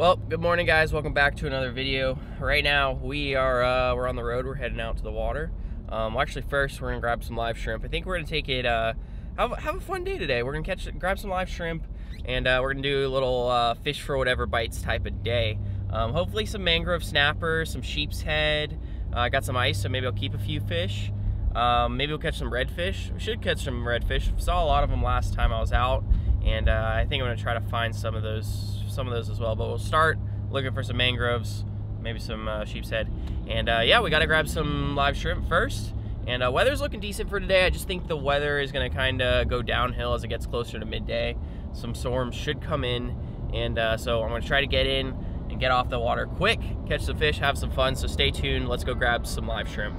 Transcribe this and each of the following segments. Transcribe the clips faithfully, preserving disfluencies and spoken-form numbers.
Well, good morning guys, welcome back to another video. Right now we are uh, we're on the road, we're heading out to the water. Um, well, actually first we're gonna grab some live shrimp. I think we're gonna take it, uh, have, have a fun day today. We're gonna catch, grab some live shrimp and uh, we're gonna do a little uh, fish for whatever bites type of day. Um, hopefully some mangrove snapper, some sheep's head. Uh, I got some ice, so maybe I'll keep a few fish. Um, maybe we'll catch some redfish. We should catch some redfish. We saw a lot of them last time I was out. And uh, I think I'm gonna try to find some of those, some of those as well. But we'll start looking for some mangroves, maybe some uh, sheep's head, and uh, yeah, we gotta grab some live shrimp first. And uh, weather's looking decent for today. I just think the weather is gonna kind of go downhill as it gets closer to midday. Some storms should come in, and uh, so I'm gonna try to get in and get off the water quick, catch some fish, have some fun. So stay tuned. Let's go grab some live shrimp.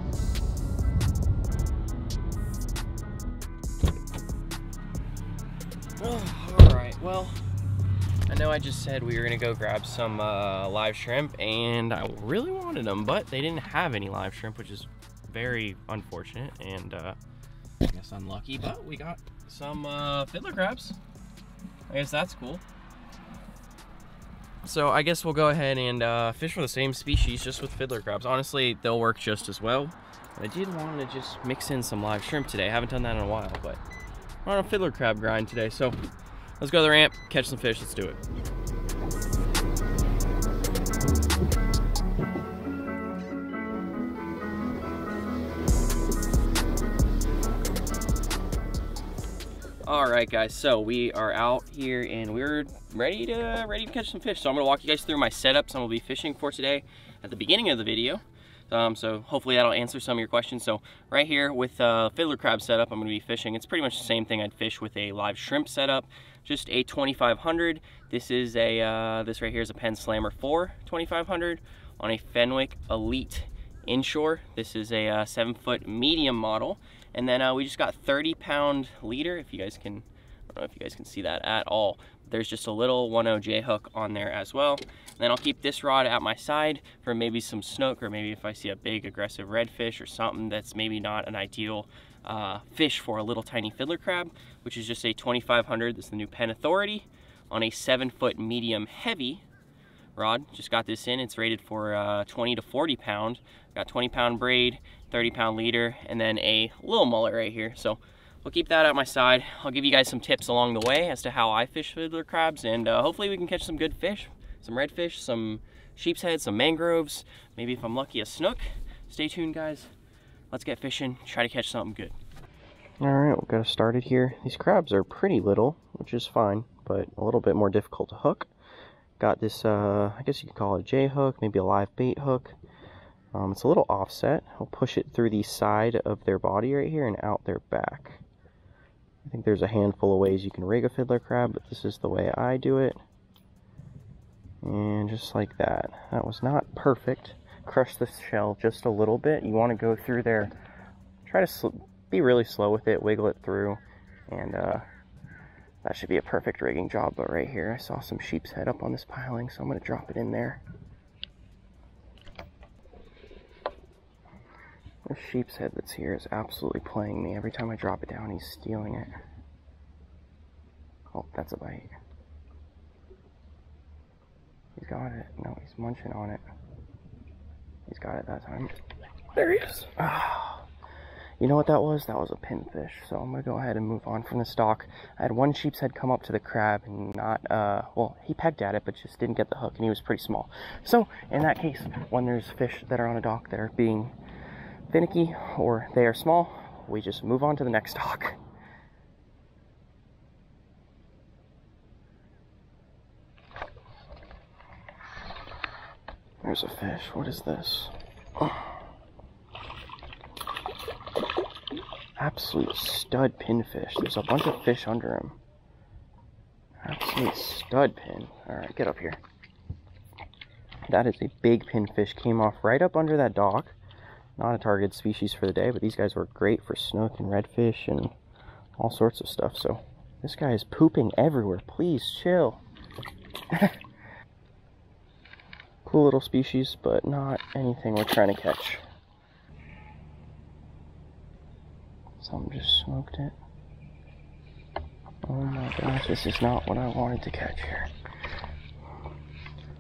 Oh, all right, well, I know I just said we were gonna go grab some uh, live shrimp and I really wanted them, but they didn't have any live shrimp, which is very unfortunate and uh, I guess unlucky, but we got some uh, fiddler crabs. I guess that's cool. So I guess we'll go ahead and uh, fish for the same species, just with fiddler crabs. Honestly, they'll work just as well. But I did want to just mix in some live shrimp today. I haven't done that in a while, but we're on a fiddler crab grind today, so let's go to the ramp, catch some fish, let's do it. All right guys, so we are out here and we're ready to ready to catch some fish. So I'm gonna walk you guys through my setups I'm gonna be fishing for today at the beginning of the video. Um, so hopefully that'll answer some of your questions. So right here with a uh, fiddler crab setup, I'm gonna be fishing. It's pretty much the same thing I'd fish with a live shrimp setup, just a twenty-five hundred. This is a, uh, this right here is a Penn Slammer four twenty-five hundred on a Fenwick Elite Inshore. This is a uh, seven foot medium model. And then uh, we just got thirty pound leader. If you guys can, I don't know if you guys can see that at all. There's just a little one oh J hook on there as well. And then I'll keep this rod at my side for maybe some snook, or maybe if I see a big aggressive redfish or something that's maybe not an ideal uh, fish for a little tiny fiddler crab, which is just a twenty-five hundred. This is the new Penn Authority on a seven foot medium heavy rod. Just got this in. It's rated for uh, twenty to forty pound. Got twenty pound braid, thirty pound leader, and then a little mullet right here. So we'll keep that at my side. I'll give you guys some tips along the way as to how I fish fiddler crabs, and uh, hopefully we can catch some good fish, some redfish, some sheep's head, some mangroves, maybe if I'm lucky a snook. Stay tuned guys, let's get fishing, try to catch something good. All right, we'll get us started here. These crabs are pretty little, which is fine, but a little bit more difficult to hook. Got this, uh, I guess you could call it a J hook, maybe a live bait hook. Um, it's a little offset. I'll push it through the side of their body right here and out their back. I think there's a handful of ways you can rig a fiddler crab, but this is the way I do it. And just like that. That was not perfect. Crush the shell just a little bit. You want to go through there. Try to be really slow with it, wiggle it through, and uh, that should be a perfect rigging job. But right here, I saw some sheep's head up on this piling, so I'm going to drop it in there. The sheep's head that's here is absolutely playing me. Every time I drop it down, he's stealing it. Oh, that's a bite. He's got it. No, he's munching on it. He's got it that time. There he is. Oh. You know what that was? That was a pinfish. So I'm going to go ahead and move on from the stock. I had one sheep's head come up to the crab and not, uh, well, he pegged at it, but just didn't get the hook, and he was pretty small. So in that case, when there's fish that are on a dock that are being finicky or they are small, we just move on to the next dock. There's a fish. What is this? Oh. Absolute stud pinfish. There's a bunch of fish under him. Absolute stud pin. Alright, get up here. That is a big pinfish. Came off right up under that dock. Not a targeted species for the day, but these guys were great for snook and redfish and all sorts of stuff. So this guy is pooping everywhere. Please chill. Cool little species, but not anything we're trying to catch. Something just smoked it. Oh my gosh, this is not what I wanted to catch here.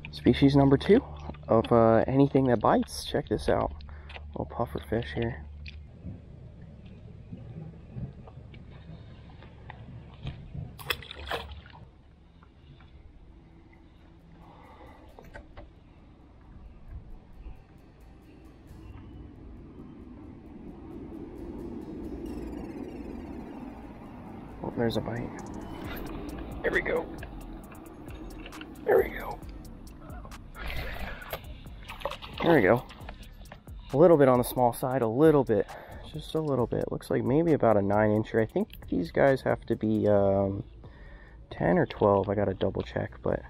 It's species number two of uh, anything that bites. Check this out. Little puffer fish here. Oh, there's a bite. There we go. There we go. There we go. A little bit on the small side, a little bit. Just a little bit. Looks like maybe about a nine incher. I think these guys have to be um, ten or twelve. I gotta double check, but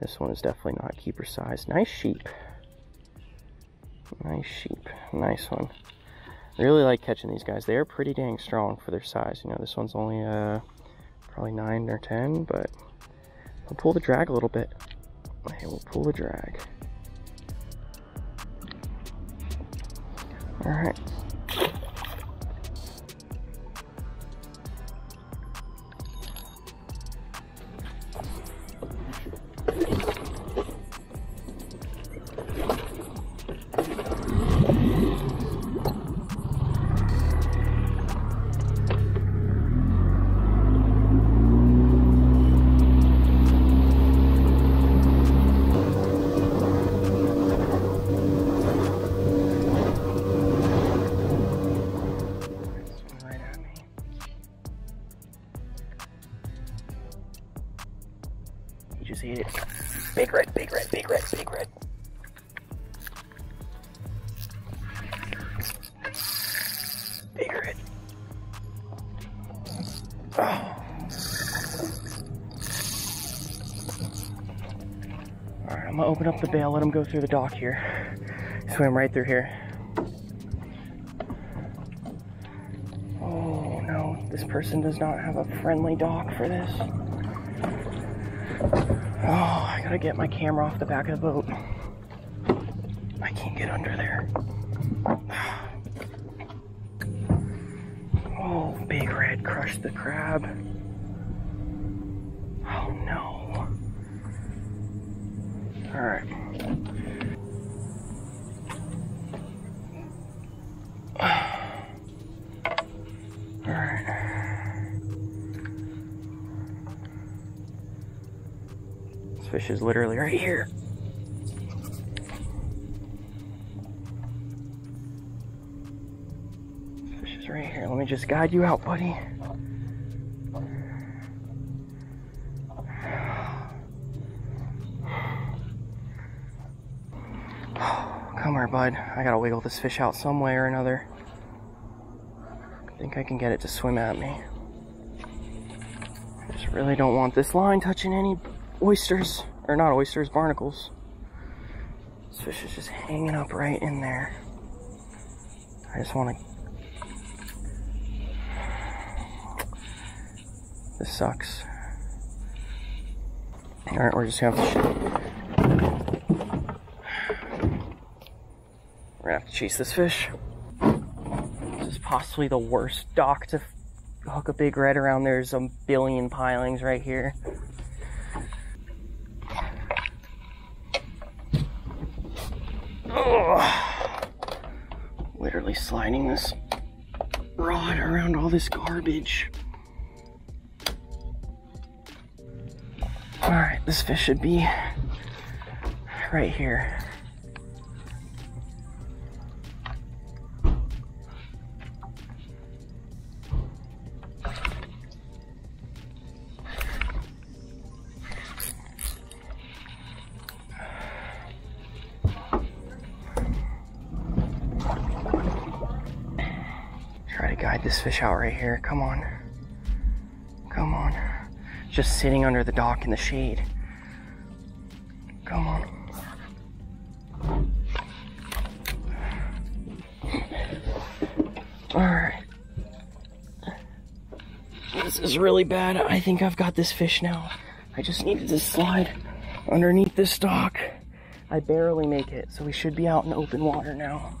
this one is definitely not keeper size. Nice sheep. Nice sheep. Nice one. I really like catching these guys. They're pretty dang strong for their size. You know, this one's only uh, probably nine or ten, but we'll pull the drag a little bit. Okay, we'll pull the drag. All right. Just eat it. Big red, big red, big red, big red. Big red. Oh. Alright, I'm gonna open up the bail, let him go through the dock here. Swim right through here. Oh no, this person does not have a friendly dock for this. Oh, I gotta get my camera off the back of the boat. I can't get under there. Oh, big red crushed the crab. Oh no. Alright. Alright. Fish is literally right here. Fish is right here. Let me just guide you out, buddy. Come here, bud. I gotta wiggle this fish out some way or another. I think I can get it to swim at me. I just really don't want this line touching any oysters, or not oysters, barnacles. This fish is just hanging up right in there. I just want to... This sucks. Alright, we're just gonna have to... We're gonna have to chase this fish. This is possibly the worst dock to hook a big red around. There's a billion pilings right here. Literally sliding this rod around all this garbage. Alright, this fish should be right here. Guide this fish out right here. Come on. Come on. Just sitting under the dock in the shade. Come on. Alright. This is really bad. I think I've got this fish now. I just needed to slide underneath this dock. I barely make it, so we should be out in open water now.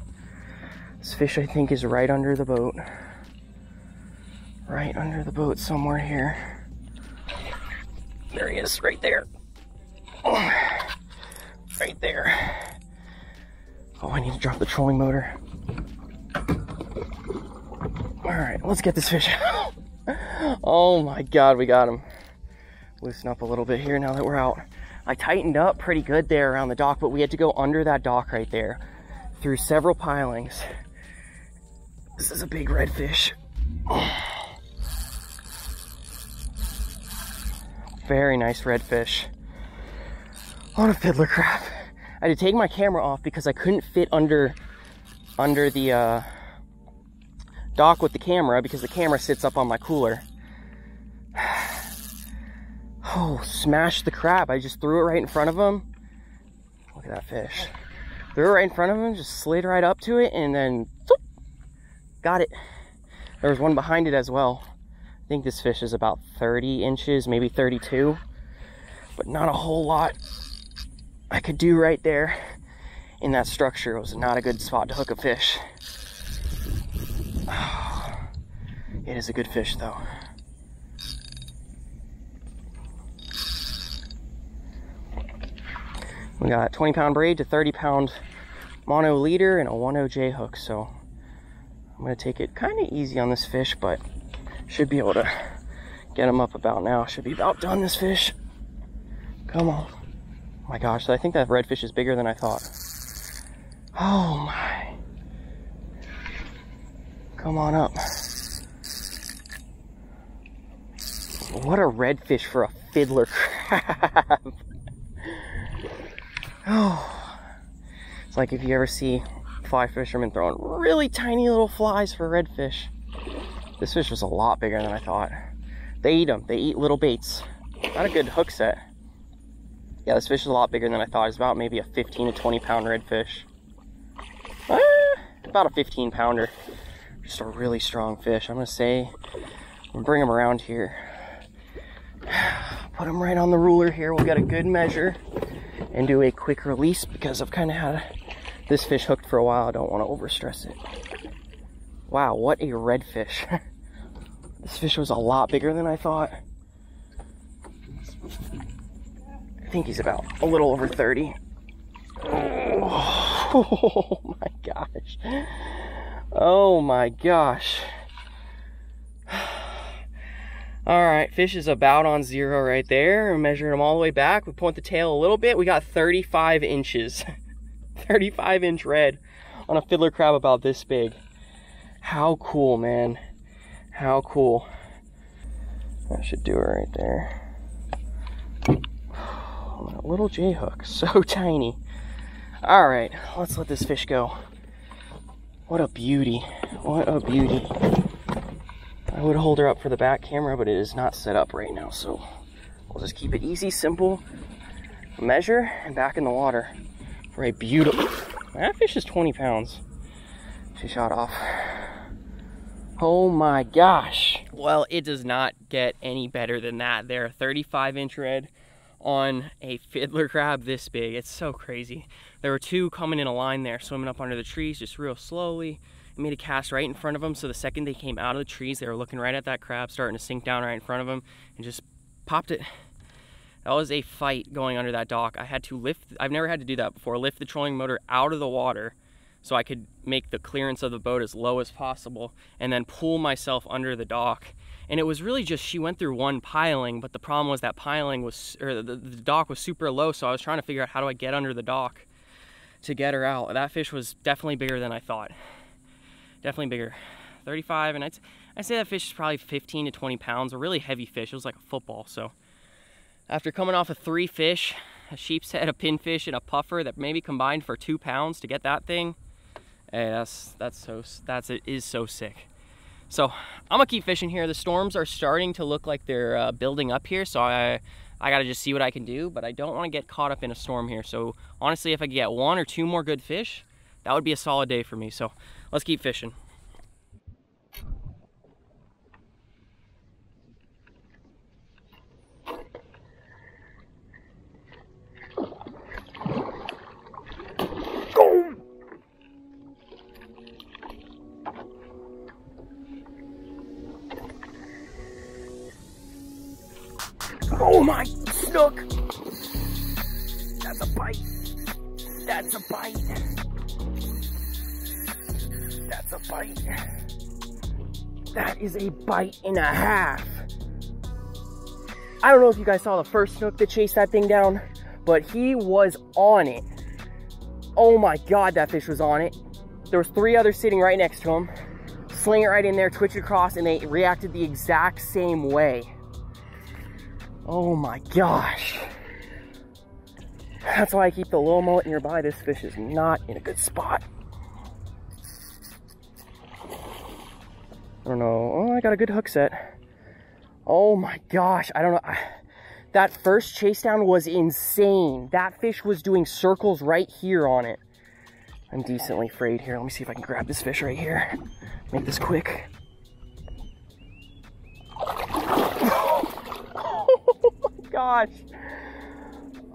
This fish, I think, is right under the boat. Right under the boat somewhere here. There he is, right there. there. Oh, I need to drop the trolling motor. All right, let's get this fish out. Oh my God, we got him. Loosen up a little bit here now that we're out. I tightened up pretty good there around the dock, but we had to go under that dock right there through several pilings. This is a big redfish. Very nice redfish on a fiddler crab. I had to take my camera off because I couldn't fit under under the uh, dock with the camera because the camera sits up on my cooler. Oh, smashed the crab. I just threw it right in front of him. Look at that fish. Threw it right in front of him, just slid right up to it, and then whoop, got it. There was one behind it as well. I think this fish is about thirty inches, maybe thirty-two, but not a whole lot I could do right there in that structure. It was not a good spot to hook a fish. Oh, it is a good fish though. We got twenty pound braid to thirty pound mono leader and a one oh J hook. So I'm going to take it kind of easy on this fish, but should be able to get him up about now. Should be about done, this fish. Come on. Oh my gosh, I think that redfish is bigger than I thought. Oh my. Come on up. What a redfish for a fiddler crab. Oh, it's like if you ever see fly fishermen throwing really tiny little flies for redfish. This fish was a lot bigger than I thought. They eat them. They eat little baits. Not a good hook set. Yeah, this fish is a lot bigger than I thought. It's about maybe a fifteen to twenty pound redfish. Ah, about a fifteen pounder. Just a really strong fish. I'm going to say, I'm going to bring him around here. Put him right on the ruler here. We'll get a good measure and do a quick release because I've kind of had this fish hooked for a while. I don't want to overstress it. Wow, what a redfish. This fish was a lot bigger than I thought. I think he's about a little over thirty. Oh, oh my gosh. Oh my gosh. All right, fish is about on zero right there. We're measuring him all the way back. We point the tail a little bit. We got thirty-five inches. thirty-five inch red on a fiddler crab about this big. How cool, man. How cool. That should do it right there. Oh, that little J hook, so tiny. All right, let's let this fish go. What a beauty. What a beauty. I would hold her up for the back camera, but it is not set up right now, so we'll just keep it easy, simple, measure, and back in the water for a beautiful... That fish is twenty pounds. She shot off. Oh my gosh. Well, it does not get any better than that. They're a thirty-five inch red on a fiddler crab this big. It's so crazy. There were two coming in a line there, swimming up under the trees just real slowly. I made a cast right in front of them, so the second they came out of the trees, they were looking right at that crab, starting to sink down right in front of them, and just popped it. That was a fight going under that dock. I had to lift, I've never had to do that before, lift the trolling motor out of the water so I could make the clearance of the boat as low as possible and then pull myself under the dock. And it was really just, she went through one piling, but the problem was that piling was, or the, the dock was super low, so I was trying to figure out how do I get under the dock to get her out. That fish was definitely bigger than I thought. Definitely bigger, thirty-five, and I'd, I'd say that fish is probably fifteen to twenty pounds, a really heavy fish. It was like a football. So after coming off of three fish, a sheep's head, a pinfish, and a puffer that maybe combined for two pounds to get that thing, hey, that's, that's so, that's, it is so sick. So I'm gonna keep fishing here. The storms are starting to look like they're uh, building up here, so I, I gotta just see what I can do, but I don't wanna get caught up in a storm here. So honestly, if I could get one or two more good fish, that would be a solid day for me. So let's keep fishing. Go. Oh my snook. That's a bite. That's a bite. That's a bite. That is a bite and a half. I don't know if you guys saw the first snook that chased that thing down, but he was on it. Oh my God, that fish was on it. There was three others sitting right next to him. Sling it right in there, twitch it across, and they reacted the exact same way. Oh my gosh. That's why I keep the little mullet nearby. This fish is not in a good spot. I don't know. Oh, I got a good hook set. Oh my gosh. I don't know. I, that first chase down was insane. That fish was doing circles right here on it. I'm decently frayed here. Let me see if I can grab this fish right here. Make this quick. Oh my gosh.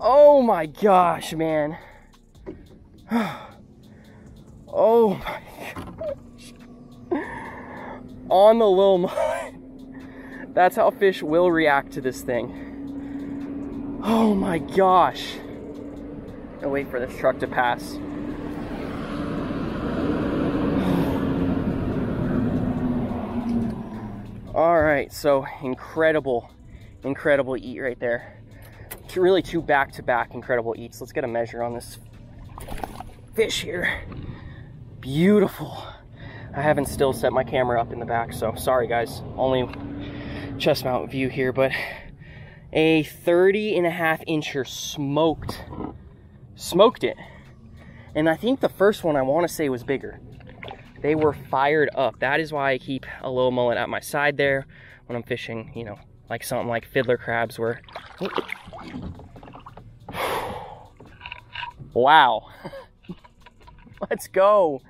Oh my gosh, man. Oh my gosh. On the little mullet. That's how fish will react to this thing. Oh my gosh. I'll wait for this truck to pass. All right, so incredible, incredible eat right there. Really two back-to-back incredible eats. Let's get a measure on this fish here. Beautiful. I haven't still set my camera up in the back, so sorry guys, only chest mount view here, but a thirty and a half incher smoked smoked it. And I think the first one I want to say was bigger. They were fired up. That is why I keep a little mullet at my side there when I'm fishing, you know, like something like fiddler crabs were. Wow. Let's go.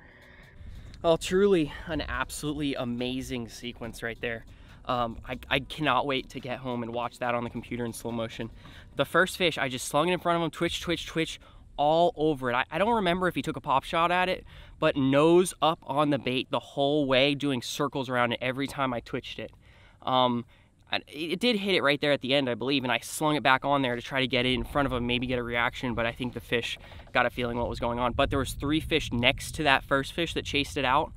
Well, truly an absolutely amazing sequence right there. Um, I, I cannot wait to get home and watch that on the computer in slow motion. The first fish, I just slung it in front of him, twitch, twitch, twitch, all over it. I, I don't remember if he took a pop shot at it, but nose up on the bait the whole way, doing circles around it every time I twitched it. Um, It did hit it right there at the end, I believe, and I slung it back on there to try to get it in front of him, maybe get a reaction, but I think the fish got a feeling what was going on. But there was three fish next to that first fish that chased it out,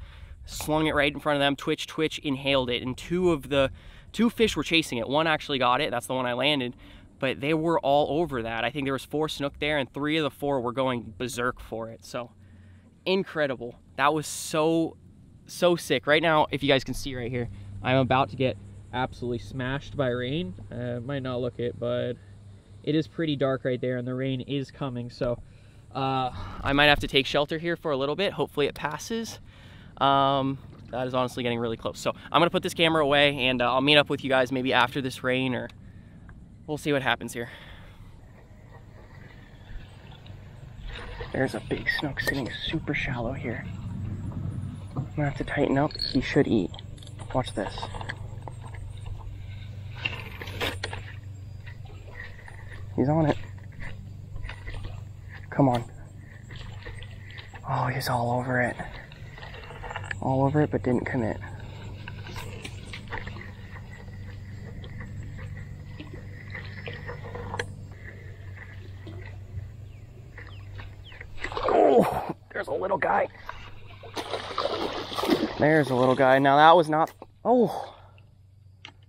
slung it right in front of them, twitch, twitch, inhaled it, and two of the, two fish were chasing it. One actually got it, that's the one I landed, but they were all over that. I think there was four snook there, and three of the four were going berserk for it, so incredible. That was so, so sick. Right now, if you guys can see right here, I'm about to get absolutely smashed by rain. Uh, might not look it, but it is pretty dark right there and the rain is coming, so uh, I might have to take shelter here for a little bit. Hopefully it passes. Um, that is honestly getting really close, so I'm gonna put this camera away and uh, I'll meet up with you guys maybe after this rain, or we'll see what happens here. There's a big snook sitting super shallow here. I'm gonna have to tighten up. He should eat. Watch this. He's on it. Come on. Oh, he's all over it. All over it, but didn't commit. Oh, there's a little guy. There's a little guy. Now that was not... Oh.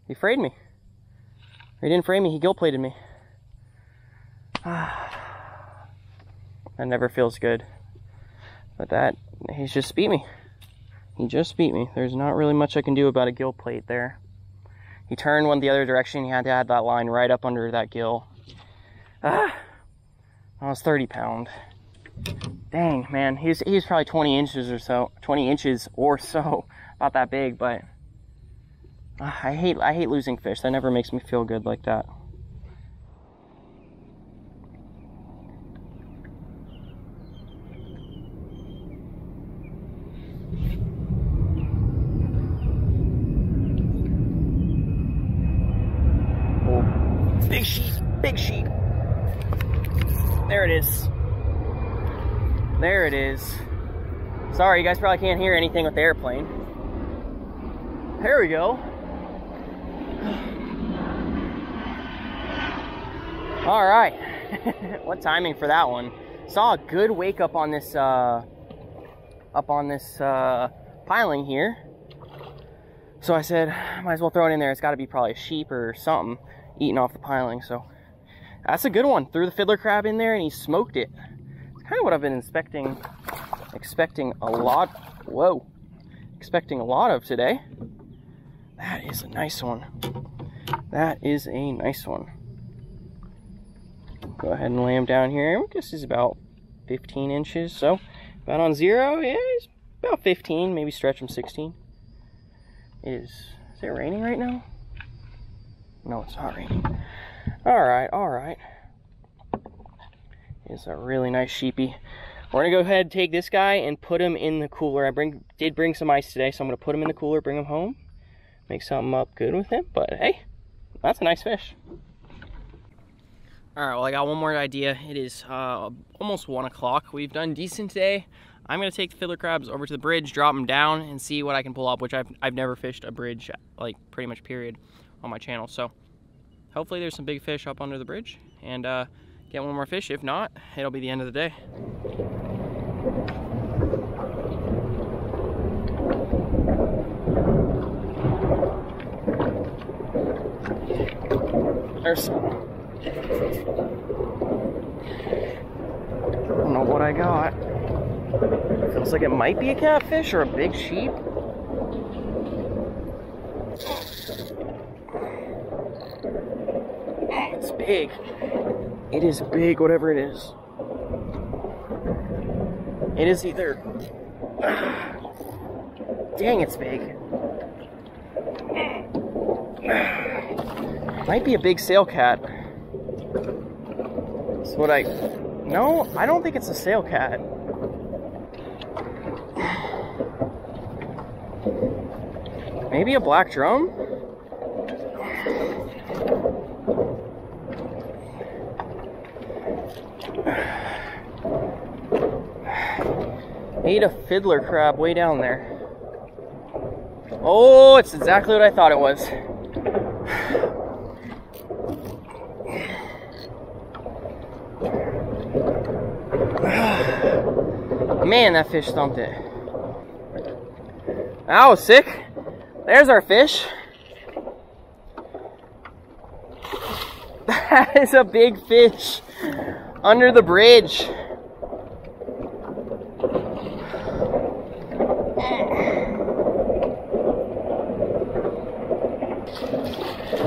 He frayed me. He didn't fray me, he gill plated me. Ah, that never feels good, but that, he's just beat me. He just beat me. There's not really much I can do about a gill plate there. He turned one the other direction. He had to add that line right up under that gill. Ah, that was thirty pound. Dang, man, he's he's probably twenty inches or so, twenty inches or so, about that big. But ah, I hate I hate losing fish. That never makes me feel good like that. Big sheep, big sheep. There it is. There it is. Sorry, you guys probably can't hear anything with the airplane. There we go. All right. What timing for that one? Saw a good wake up on this, uh, up on this uh, piling here. So I said, might as well throw it in there. It's got to be probably a sheep or something eating off the piling. So that's a good one. Threw the fiddler crab in there and he smoked it. It's kind of what I've been inspecting, expecting a lot. Whoa, expecting a lot of today. That is a nice one. That is a nice one. Go ahead and lay him down here. I guess he's about fifteen inches, so about on zero. Yeah, he's about fifteen, maybe stretch him sixteen. It is, is it raining right now? No, it's not raining. All right, all right. It's a really nice sheepy. We're gonna go ahead and take this guy and put him in the cooler. I bring did bring some ice today, so I'm gonna put him in the cooler, bring him home, make something up good with him, but hey, that's a nice fish. All right, well, I got one more idea. It is uh, almost one o'clock. We've done decent today. I'm gonna take the fiddler crabs over to the bridge, drop them down, and see what I can pull up, which I've, I've never fished a bridge, like pretty much period, on my channel. So hopefully there's some big fish up under the bridge and uh, get one more fish. If not, it'll be the end of the day. There's some. I don't know what I got. Feels like it might be a catfish or a big sheep. It's big. It is big, whatever it is. It is either... Dang, it's big. Might be a big sail cat. That's what I... No, I don't think it's a sail cat. Maybe a black drum? Ate a fiddler crab way down there. Oh, it's exactly what I thought it was. Man, that fish thumped it. That was sick. There's our fish. That is a big fish under the bridge.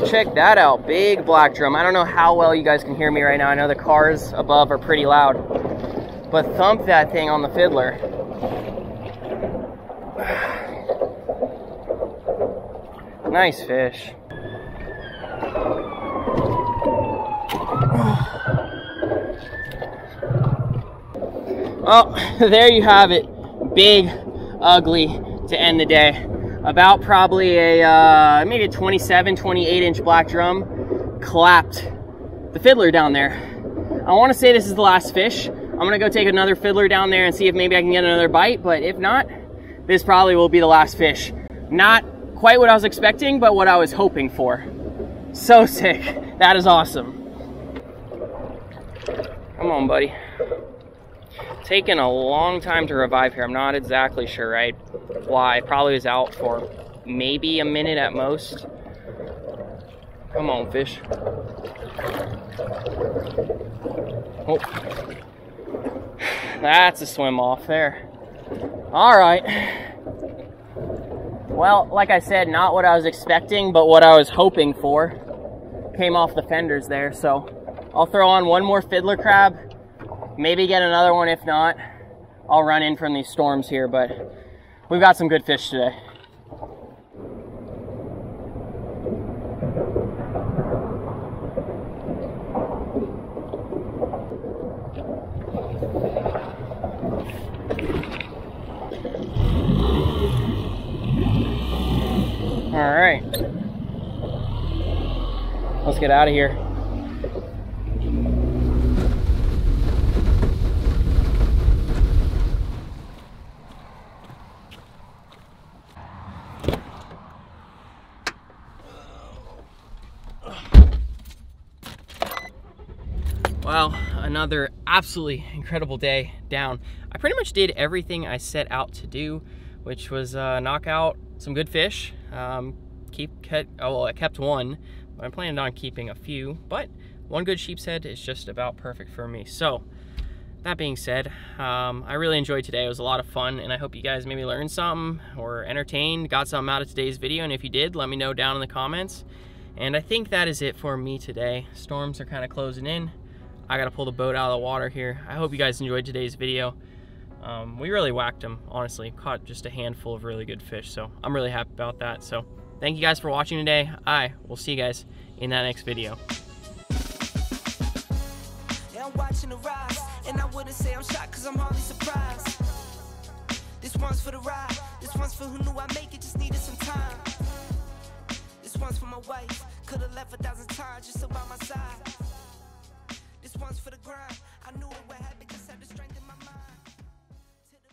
Check that out, big black drum. I don't know how well you guys can hear me right now. I know the cars above are pretty loud. But thump that thing on the fiddler. Nice fish. Oh, there you have it. Big, ugly to end the day. About probably a, uh, maybe a twenty-seven, twenty-eight inch black drum. Clapped the fiddler down there. I want to say this is the last fish. I'm gonna go take another fiddler down there and see if maybe I can get another bite, but if not, this probably will be the last fish. Not quite what I was expecting, but what I was hoping for. So sick. That is awesome. Come on, buddy. Taking a long time to revive here. I'm not exactly sure, right? Why? Probably was out for maybe a minute at most. Come on, fish. Oh. That's a swim off there. All right. Well, like I said, not what I was expecting, but what I was hoping for. Came off the fenders there, so I'll throw on one more fiddler crab. Maybe get another one. If not, I'll run in from these storms here, but we've got some good fish today. All right, let's get out of here. another absolutely incredible day down. I pretty much did everything I set out to do, which was uh, knock out some good fish. Um, keep kept, oh, well, I kept one, but I'm planning on keeping a few, but one good sheep's head is just about perfect for me. So that being said, um, I really enjoyed today. It was a lot of fun, and I hope you guys maybe learned something or entertained, got something out of today's video, and if you did, let me know down in the comments. And I think that is it for me today. Storms are kind of closing in. I gotta pull the boat out of the water here. I hope you guys enjoyed today's video. Um, we really whacked them, honestly. Caught just a handful of really good fish, so I'm really happy about that. So thank you guys for watching today. I will see you guys in that next video. Yeah, I'm watching the rise, and I wouldn't say I'm shocked because I'm hardly surprised. This one's for the ride. This one's for who knew I make it, just needed some time. This one's for my wife, could have left a thousand times just about my side. This one's for the grind.